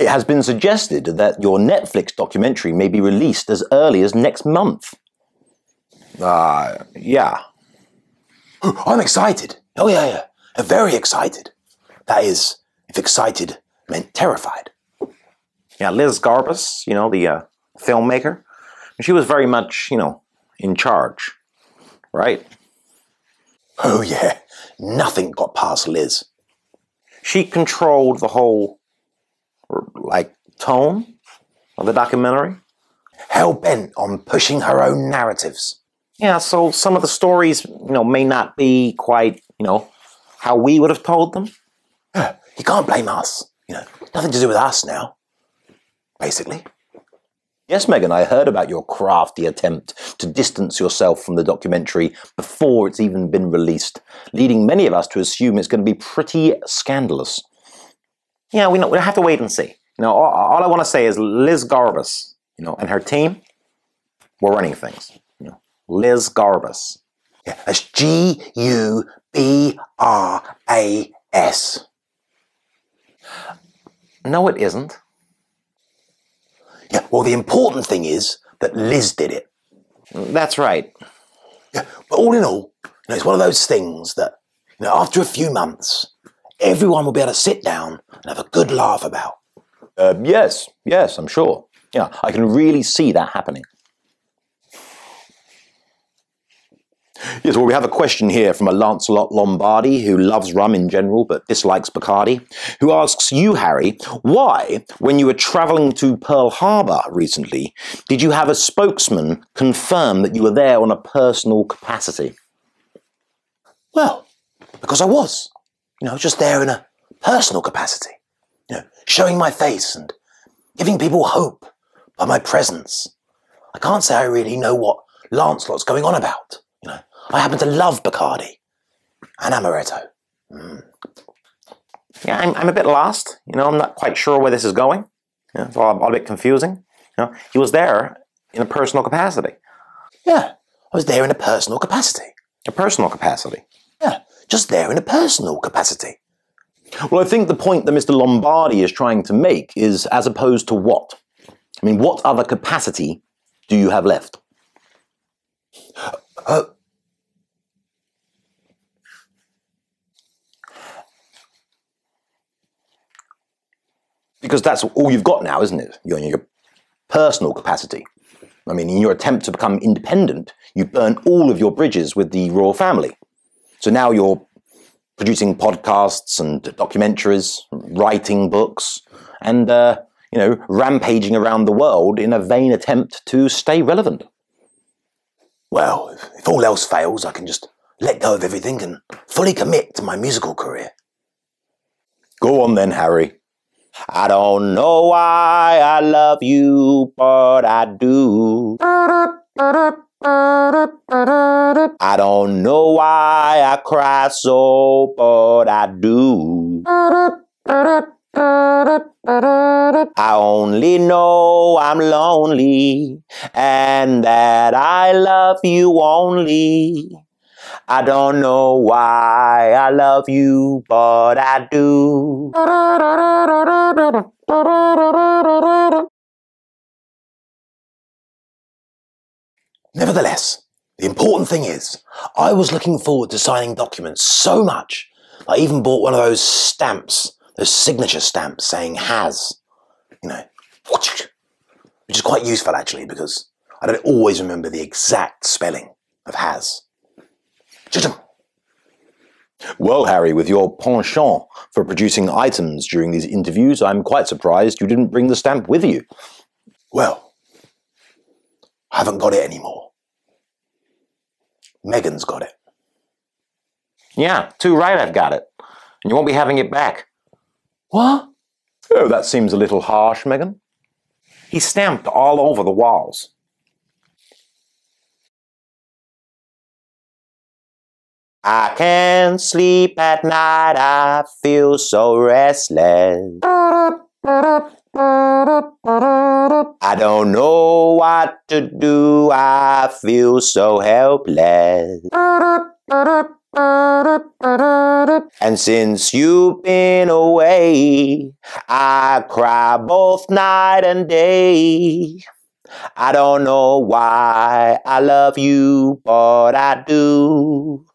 It has been suggested that your Netflix documentary may be released as early as next month. Yeah. I'm excited. Oh, yeah, yeah. I'm very excited. That is, if excited meant terrified. Yeah, Liz Garbus, you know, the filmmaker, she was very much, you know, in charge, right? Oh, yeah. Nothing got past Liz. She controlled the whole, like, tone of the documentary. Hell-bent on pushing her own narratives. Yeah, so some of the stories, you know, may not be quite, you know, how we would have told them. You can't blame us. You know, nothing to do with us now, basically. Yes, Meghan, I heard about your crafty attempt to distance yourself from the documentary before it's even been released, leading many of us to assume it's going to be pretty scandalous. Yeah, we have to wait and see. You know, all I want to say is Liz Garbus, you know, and her team were running things. You know, Liz Garbus. Yeah, that's G-U-B-R-A-S. No, it isn't. Yeah, well, the important thing is that Liz did it. That's right. Yeah, but all in all, you know, it's one of those things that, you know, after a few months, everyone will be able to sit down and have a good laugh about. Yes, I'm sure. Yeah, I can really see that happening. Yes, well, we have a question here from a Lancelot Lombardi who loves rum in general but dislikes Bacardi, who asks you, Harry, why, when you were travelling to Pearl Harbour recently, did you have a spokesman confirm that you were there on a personal capacity? Well, because I was. You know, just there in a personal capacity. You know, showing my face and giving people hope by my presence. I can't say I really know what Lancelot's going on about. You know, I happen to love Bacardi and Amaretto. Mm. Yeah, I'm a bit lost. You know, I'm not quite sure where this is going. You know, it's all a bit confusing. You know, he was there in a personal capacity. Yeah, I was there in a personal capacity. A personal capacity. Yeah, just there in a personal capacity. Well, I think the point that Mr. Lombardi is trying to make is as opposed to what? I mean, what other capacity do you have left? Because that's all you've got now, isn't it? You're in your personal capacity. I mean, in your attempt to become independent, you burn all of your bridges with the royal family. So now you're producing podcasts and documentaries, writing books, and, you know, rampaging around the world in a vain attempt to stay relevant. Well, if all else fails, I can just let go of everything and fully commit to my musical career. Go on then, Harry. I don't know why I love you, but I do. I don't know why I cry so, but I do. I only know I'm lonely and that I love you only. I don't know why I love you, but I do. Nevertheless, the important thing is, I was looking forward to signing documents so much, I even bought one of those stamps, those signature stamps saying has, you know, which is quite useful actually because I don't always remember the exact spelling of has. Well, Harry, with your penchant for producing items during these interviews, I'm quite surprised you didn't bring the stamp with you. Well, I haven't got it anymore. Meghan's got it. Yeah, too right I've got it. And you won't be having it back. What? Oh, that seems a little harsh, Meghan. He stamped all over the walls. I can't sleep at night, I feel so restless. I don't know what to do, I feel so helpless. And since you've been away, I cry both night and day. I don't know why I love you, but I do.